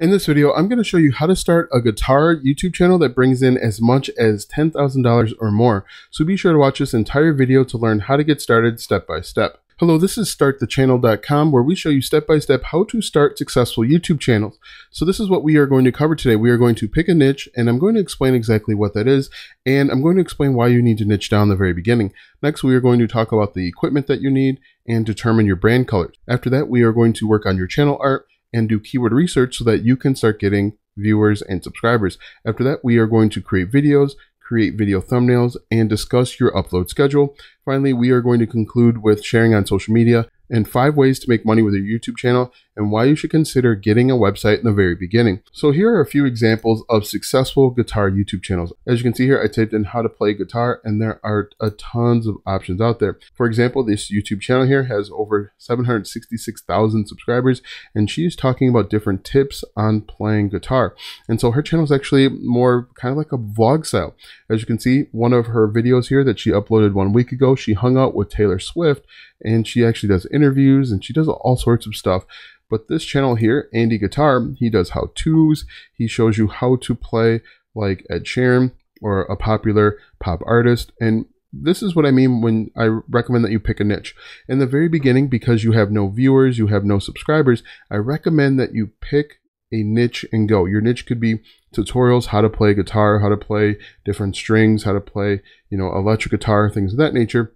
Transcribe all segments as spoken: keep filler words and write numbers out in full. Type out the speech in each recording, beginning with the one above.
In this video, I'm going to show you how to start a guitar YouTube channel that brings in as much as ten thousand dollars or more. So be sure to watch this entire video to learn how to get started step by step. Hello, this is start the channel dot com, where we show you step-by-step how to start successful YouTube channels. So this is what we are going to cover today. We are going to pick a niche, and I'm going to explain exactly what that is, and I'm going to explain why you need to niche down in the very beginning. Next, we are going to talk about the equipment that you need and determine your brand colors. After that, we are going to work on your channel art and do keyword research so that you can start getting viewers and subscribers. After that, we are going to create videos, create video thumbnails, and discuss your upload schedule. Finally, we are going to conclude with sharing on social media and five ways to make money with your YouTube channel and why you should consider getting a website in the very beginning. So here are a few examples of successful guitar YouTube channels. As you can see here, I typed in how to play guitar, and there are a tons of options out there. For example, this YouTube channel here has over seven hundred sixty-six thousand subscribers, and she's talking about different tips on playing guitar. And so her channel is actually more kind of like a vlog style. As you can see, one of her videos here that she uploaded one week ago, she hung out with Taylor Swift, and she actually does interviews and she does all sorts of stuff. But this channel here, Andy Guitar, he does how-tos. He shows you how to play like Ed Sheeran or a popular pop artist. And this is what I mean when I recommend that you pick a niche. In the very beginning, because you have no viewers, you have no subscribers, I recommend that you pick a niche and go. Your niche could be tutorials, how to play guitar, how to play different strings, how to play, you know, electric guitar, things of that nature.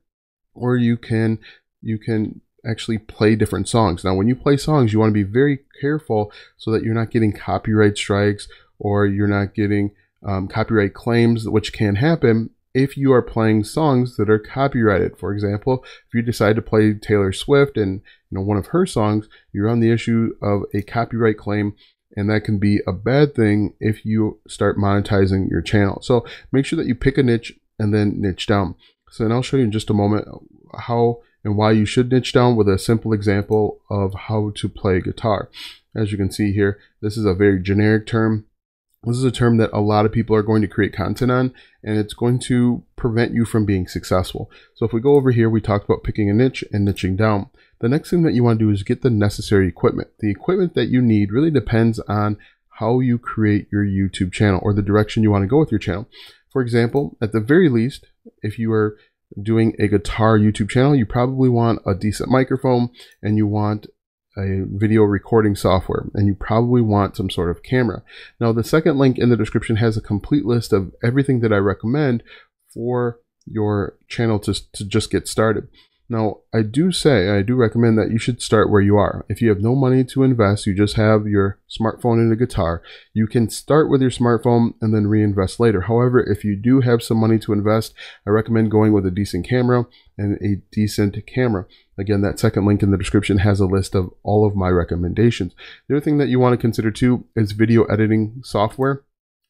Or you can you can actually play different songs. Now, when you play songs, you want to be very careful so that you're not getting copyright strikes or you're not getting um, copyright claims, which can happen if you are playing songs that are copyrighted. For example, if you decide to play Taylor Swift and, you know, one of her songs, you're on the issue of a copyright claim, and that can be a bad thing if you start monetizing your channel. So make sure that you pick a niche and then niche down. So, and I'll show you in just a moment how and why you should niche down with a simple example of how to play guitar. As you can see here, this is a very generic term. This is a term that a lot of people are going to create content on, and it's going to prevent you from being successful. So if we go over here, we talked about picking a niche and niching down. The next thing that you want to do is get the necessary equipment. The equipment that you need really depends on how you create your YouTube channel or the direction you want to go with your channel. For example, at the very least, if you are doing a guitar YouTube channel, you probably want a decent microphone, and you want a video recording software, and you probably want some sort of camera. Now, the second link in the description has a complete list of everything that I recommend for your channel to, to just get started. Now, I do say, I do recommend that you should start where you are. If you have no money to invest, you just have your smartphone and a guitar, you can start with your smartphone and then reinvest later. However, if you do have some money to invest, I recommend going with a decent camera and a decent camera. Again, that second link in the description has a list of all of my recommendations. The other thing that you want to consider too is video editing software.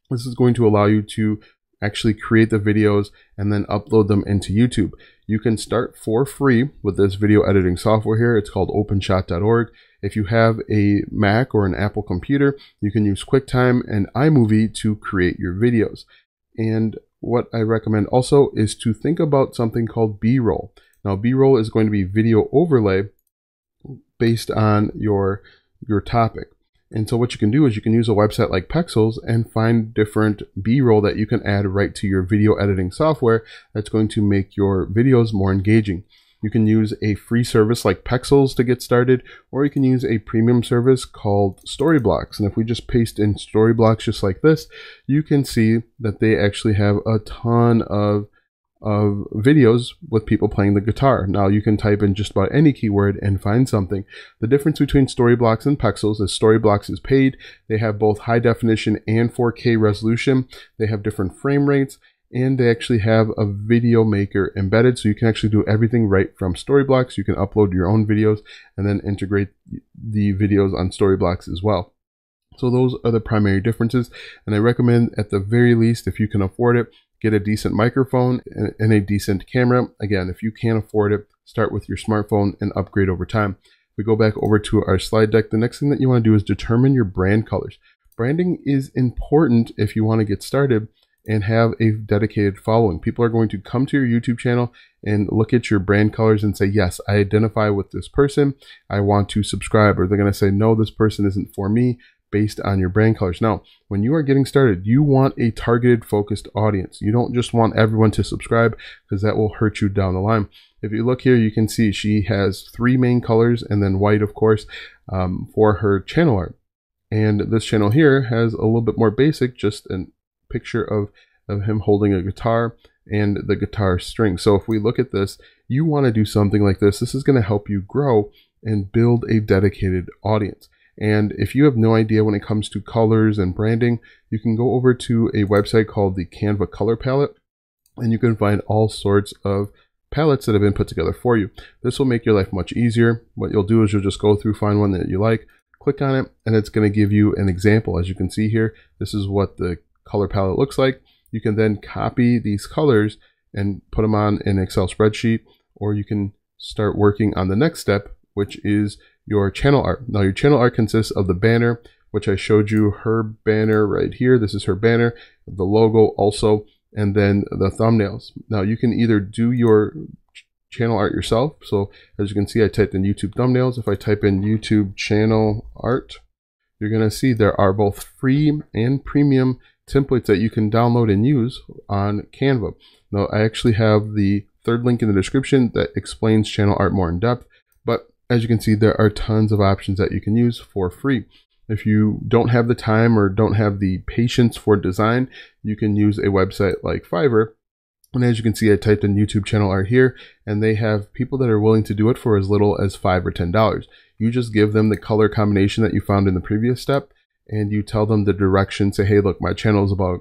This is going to allow you to actually create the videos and then upload them into YouTube. You can start for free with this video editing software here. It's called open shot dot org. If you have a Mac or an Apple computer, you can use QuickTime and iMovie to create your videos. And what I recommend also is to think about something called B-roll. Now, B-roll is going to be video overlay based on your, your topic. And so what you can do is you can use a website like Pexels and find different B-roll that you can add right to your video editing software that's going to make your videos more engaging. You can use a free service like Pexels to get started, or you can use a premium service called Storyblocks. And if we just paste in Storyblocks just like this, you can see that they actually have a ton of of videos with people playing the guitar. Now, you can type in just about any keyword and find something. The difference between Storyblocks and Pexels is Storyblocks is paid. They have both high definition and four K resolution. They have different frame rates, and they actually have a video maker embedded. So you can actually do everything right from Storyblocks. You can upload your own videos and then integrate the videos on Storyblocks as well. So those are the primary differences. And I recommend, at the very least, if you can afford it, get a decent microphone and a decent camera. Again, if you can't afford it, start with your smartphone and upgrade over time. If we go back over to our slide deck, the next thing that you want to do is determine your brand colors. Branding is important if you want to get started and have a dedicated following. People are going to come to your YouTube channel and look at your brand colors and say, yes, I identify with this person, I want to subscribe. Or they're going to say, no, this person isn't for me, based on your brand colors. Now, when you are getting started, you want a targeted, focused audience. You don't just want everyone to subscribe, because that will hurt you down the line. If you look here, you can see she has three main colors and then white, of course, um, for her channel art. And this channel here has a little bit more basic, just a picture of, of him holding a guitar and the guitar string. So if we look at this, you want to do something like this. This is going to help you grow and build a dedicated audience. And if you have no idea when it comes to colors and branding, you can go over to a website called the Canva Color Palette, and you can find all sorts of palettes that have been put together for you. This will make your life much easier. What you'll do is you'll just go through, find one that you like, click on it, and it's going to give you an example. As you can see here, this is what the color palette looks like. You can then copy these colors and put them on an Excel spreadsheet, or you can start working on the next step, which is your channel art. Now, your channel art consists of the banner, which I showed you, her banner right here. This is her banner, the logo also, and then the thumbnails. Now, you can either do your channel art yourself. So as you can see, I typed in YouTube thumbnails. If I type in YouTube channel art, you're going to see there are both free and premium templates that you can download and use on Canva. Now, I actually have the third link in the description that explains channel art more in depth. But as you can see, there are tons of options that you can use for free. If you don't have the time or don't have the patience for design, you can use a website like Fiverr. And as you can see, I typed in YouTube channel art here, and they have people that are willing to do it for as little as five or ten dollars. You just give them the color combination that you found in the previous step, and you tell them the direction. Say, hey, look, my channel is about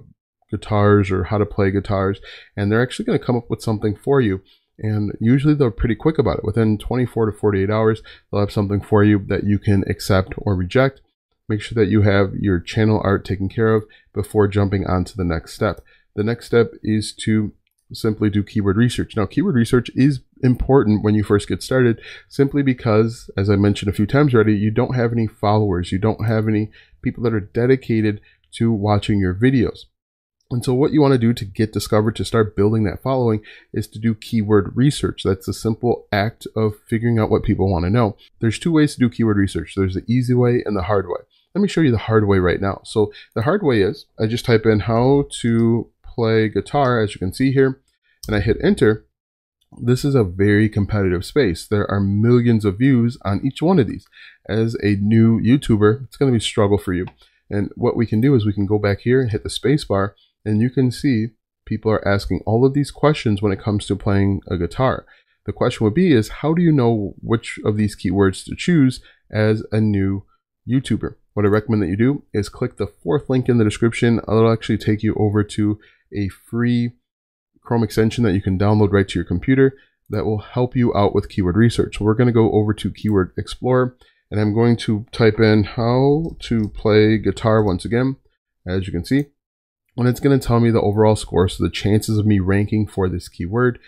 guitars or how to play guitars. And they're actually going to come up with something for you. And usually they're pretty quick about it. Within twenty-four to forty-eight hours, they'll have something for you that you can accept or reject. Make sure that you have your channel art taken care of before jumping on to the next step. The next step is to simply do keyword research. Now, keyword research is important when you first get started, simply because, as I mentioned a few times already, you don't have any followers. You don't have any people that are dedicated to watching your videos. And so what you want to do to get discovered, to start building that following, is to do keyword research. That's a simple act of figuring out what people want to know. There's two ways to do keyword research. There's the easy way and the hard way. Let me show you the hard way right now. So the hard way is I just type in how to play guitar, as you can see here, and I hit enter. This is a very competitive space. There are millions of views on each one of these. As a new YouTuber, it's going to be a struggle for you. And what we can do is we can go back here and hit the space bar, and you can see people are asking all of these questions when it comes to playing a guitar. The question would be is, how do you know which of these keywords to choose as a new YouTuber? What I recommend that you do is click the fourth link in the description. It'll actually take you over to a free Chrome extension that you can download right to your computer that will help you out with keyword research. So we're going to go over to Keyword Explorer, and I'm going to type in how to play guitar once again, as you can see. And it's going to tell me the overall score. So the chances of me ranking for this keyword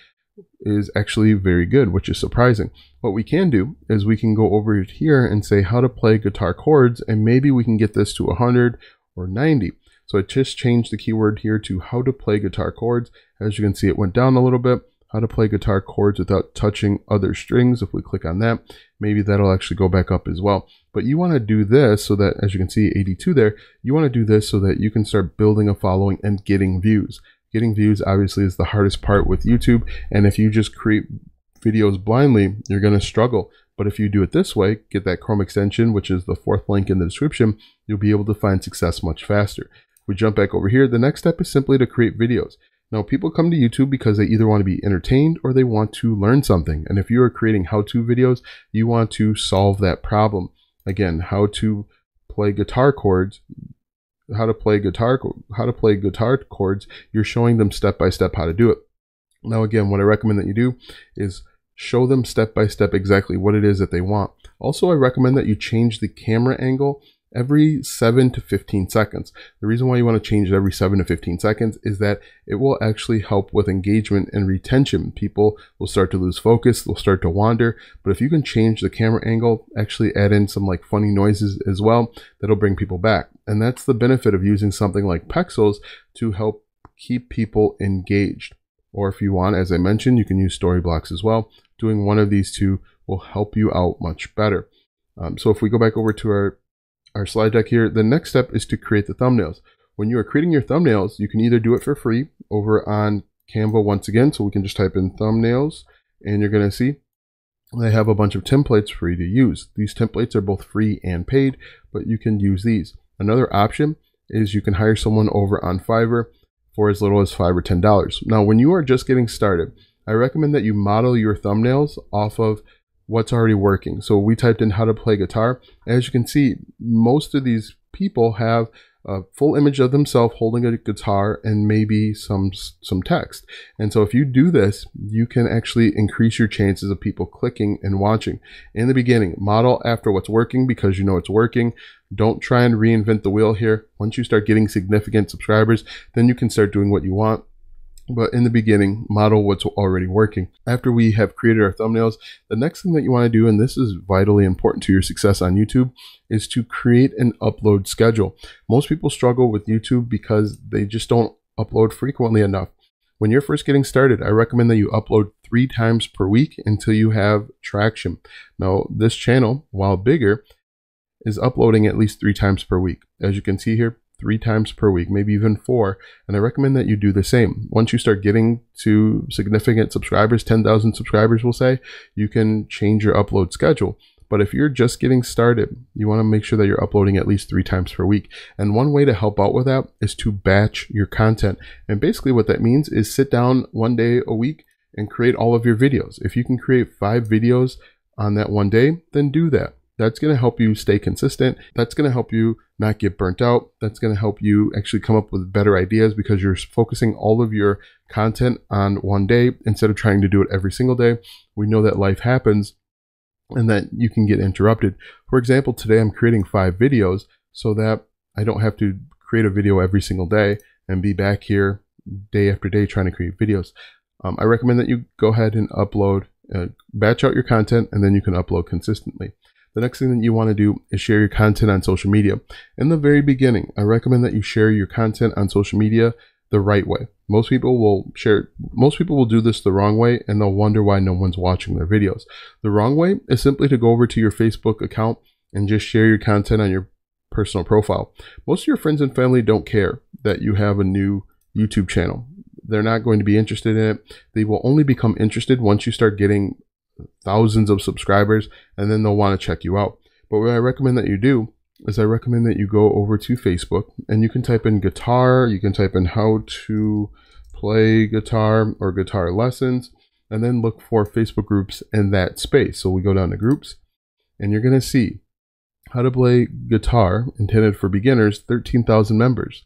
is actually very good, which is surprising. What we can do is we can go over here and say how to play guitar chords, and maybe we can get this to one hundred or ninety. So I just changed the keyword here to how to play guitar chords. As you can see, it went down a little bit. How to play guitar chords without touching other strings. If we click on that, maybe that'll actually go back up as well. But you want to do this so that, as you can see, eighty-two there, you want to do this so that you can start building a following and getting views. Getting views obviously is the hardest part with YouTube. And if you just create videos blindly, you're going to struggle. But if you do it this way, get that Chrome extension, which is the fourth link in the description, you'll be able to find success much faster. If we jump back over here, the next step is simply to create videos. Now, people come to YouTube because they either want to be entertained or they want to learn something. And if you are creating how-to videos, you want to solve that problem. Again, how to play guitar chords, how to play guitar, how to play guitar chords. You're showing them step-by-step how to do it. Now, again, what I recommend that you do is show them step-by-step exactly what it is that they want. Also, I recommend that you change the camera angle every seven to fifteen seconds. The reason why you want to change it every seven to fifteen seconds is that it will actually help with engagement and retention. People will start to lose focus, they'll start to wander, but if you can change the camera angle, actually add in some like funny noises as well, that'll bring people back. And that's the benefit of using something like Pexels to help keep people engaged. Or if you want, as I mentioned, you can use Storyblocks as well. Doing one of these two will help you out much better. Um, so if we go back over to our our slide deck here, the next step is to create the thumbnails. When you are creating your thumbnails, you can either do it for free over on Canva once again. So we can just type in thumbnails and you're going to see they have a bunch of templates for you to use. These templates are both free and paid, but you can use these. Another option is you can hire someone over on Fiverr for as little as five or ten dollars. Now, when you are just getting started, I recommend that you model your thumbnails off of what's already working. So we typed in how to play guitar. As you can see, most of these people have a full image of themselves holding a guitar and maybe some some text. And so if you do this, you can actually increase your chances of people clicking and watching. In the beginning, model after what's working because you know it's working. Don't try and reinvent the wheel here. Once you start getting significant subscribers, then you can start doing what you want. But in the beginning, model what's already working. After we have created our thumbnails, the next thing that you want to do, and this is vitally important to your success on YouTube, is to create an upload schedule. Most people struggle with YouTube because they just don't upload frequently enough. When you're first getting started, I recommend that you upload three times per week until you have traction. Now, this channel, while bigger, is uploading at least three times per week. As you can see here, three times per week, maybe even four. And I recommend that you do the same. Once you start getting to significant subscribers, ten thousand subscribers, we'll say, you can change your upload schedule. But if you're just getting started, you want to make sure that you're uploading at least three times per week. And one way to help out with that is to batch your content. And basically what that means is sit down one day a week and create all of your videos. If you can create five videos on that one day, then do that. That's going to help you stay consistent. That's going to help you not get burnt out. That's going to help you actually come up with better ideas because you're focusing all of your content on one day instead of trying to do it every single day. We know that life happens and that you can get interrupted. For example, today I'm creating five videos so that I don't have to create a video every single day and be back here day after day trying to create videos. Um, I recommend that you go ahead and upload, uh, batch out your content, and then you can upload consistently. The next thing that you want to do is share your content on social media. In the very beginning, I recommend that you share your content on social media the right way. Most people will share, most people will do this the wrong way and they'll wonder why no one's watching their videos. The wrong way is simply to go over to your Facebook account and just share your content on your personal profile. Most of your friends and family don't care that you have a new YouTube channel. They're not going to be interested in it. They will only become interested once you start getting thousands of subscribers, and then they'll want to check you out. But what I recommend that you do is I recommend that you go over to Facebook and you can type in guitar, you can type in how to play guitar or guitar lessons, and then look for Facebook groups in that space. So we go down to groups and you're going to see how to play guitar intended for beginners, thirteen thousand members,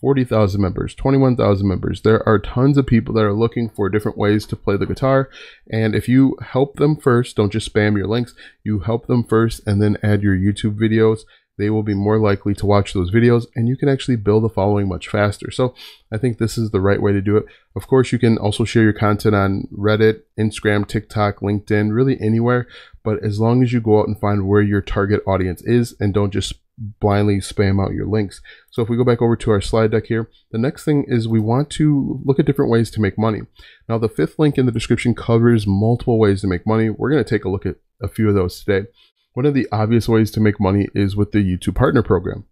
forty thousand members, twenty-one thousand members. There are tons of people that are looking for different ways to play the guitar. And if you help them first, don't just spam your links, you help them first and then add your YouTube videos, they will be more likely to watch those videos and you can actually build a following much faster. So I think this is the right way to do it. Of course, you can also share your content on Reddit, Instagram, TikTok, LinkedIn, really anywhere. But as long as you go out and find where your target audience is and don't just blindly spam out your links. So if we go back over to our slide deck here, the next thing is we want to look at different ways to make money. Now the fifth link in the description covers multiple ways to make money. We're going to take a look at a few of those today. One of the obvious ways to make money is with the YouTube Partner Program.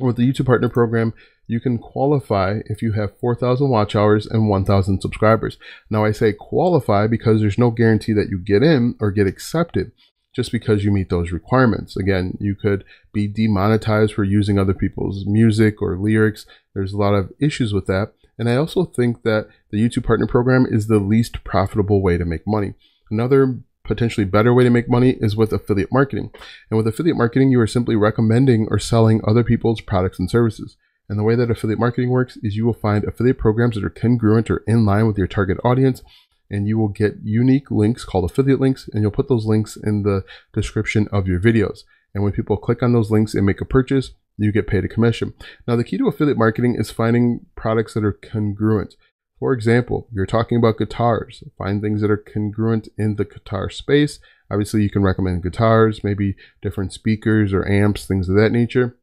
With the YouTube Partner Program, you can qualify if you have four thousand watch hours and one thousand subscribers. Now I say qualify because there's no guarantee that you get in or get accepted just because you meet those requirements. Again, you could be demonetized for using other people's music or lyrics. There's a lot of issues with that. And I also think that the YouTube Partner Program is the least profitable way to make money. Another potentially better way to make money is with affiliate marketing. And with affiliate marketing, you are simply recommending or selling other people's products and services. And the way that affiliate marketing works is you will find affiliate programs that are congruent or in line with your target audience, and you will get unique links called affiliate links, and you'll put those links in the description of your videos. And when people click on those links and make a purchase, you get paid a commission. Now, the key to affiliate marketing is finding products that are congruent. For example, you're talking about guitars, find things that are congruent in the guitar space. Obviously, you can recommend guitars, maybe different speakers or amps, things of that nature.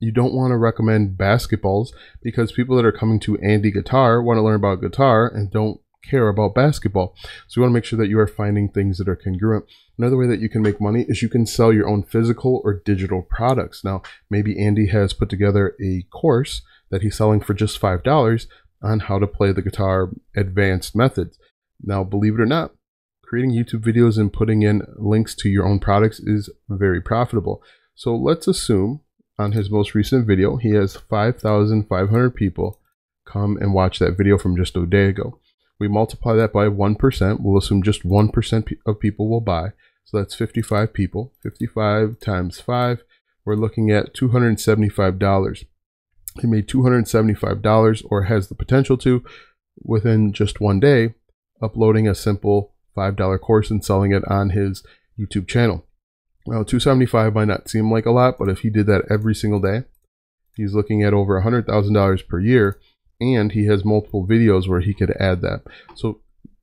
You don't want to recommend basketballs because people that are coming to Andy Guitar want to learn about guitar and don't care about basketball. So you want to make sure that you are finding things that are congruent. Another way that you can make money is you can sell your own physical or digital products. Now, maybe Andy has put together a course that he's selling for just five dollars on how to play the guitar advanced methods. Now, believe it or not, creating YouTube videos and putting in links to your own products is very profitable. So let's assume on his most recent video, he has five thousand five hundred people come and watch that video from just a day ago. We multiply that by one percent. We'll assume just one percent of people will buy. So that's fifty-five people. fifty-five times five, we're looking at two hundred seventy-five dollars. He made two hundred seventy-five dollars, or has the potential to, within just one day, uploading a simple five dollar course and selling it on his YouTube channel. Now, two hundred seventy-five dollars might not seem like a lot, but if he did that every single day, he's looking at over one hundred thousand dollars per year, and he has multiple videos where he could add that. So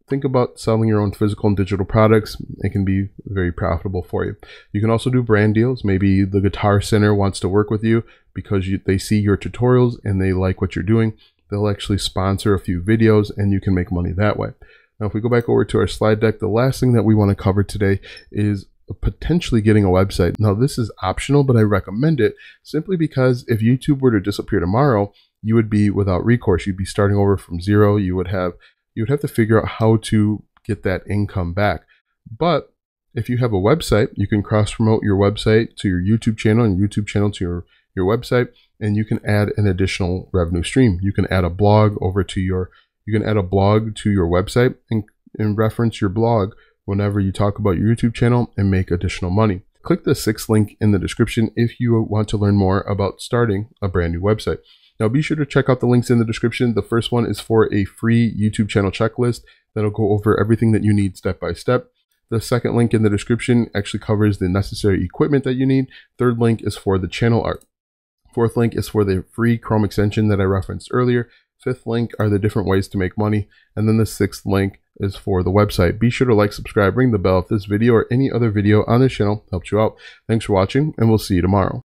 think about selling your own physical and digital products. It can be very profitable for you. You can also do brand deals. Maybe the Guitar Center wants to work with you because you, they see your tutorials and they like what you're doing. They'll actually sponsor a few videos, and you can make money that way. Now, if we go back over to our slide deck, the last thing that we want to cover today is potentially getting a website. Now, this is optional, but I recommend it simply because if YouTube were to disappear tomorrow, you would be without recourse. You'd be starting over from zero. You would have you would have to figure out how to get that income back. But if you have a website, you can cross-promote your website to your YouTube channel and YouTube channel to your, your website, and you can add an additional revenue stream. You can add a blog over to your you can add a blog to your website and, and reference your blog whenever you talk about your YouTube channel and make additional money. Click the sixth link in the description if you want to learn more about starting a brand new website. Now, be sure to check out the links in the description. The first one is for a free YouTube channel checklist that'll go over everything that you need step by step. The second link in the description actually covers the necessary equipment that you need. Third link is for the channel art. Fourth link is for the free Chrome extension that I referenced earlier. Fifth link are the different ways to make money. And then the sixth link is for the website. Be sure to like, subscribe, ring the bell if this video or any other video on this channel helped you out. Thanks for watching, and we'll see you tomorrow.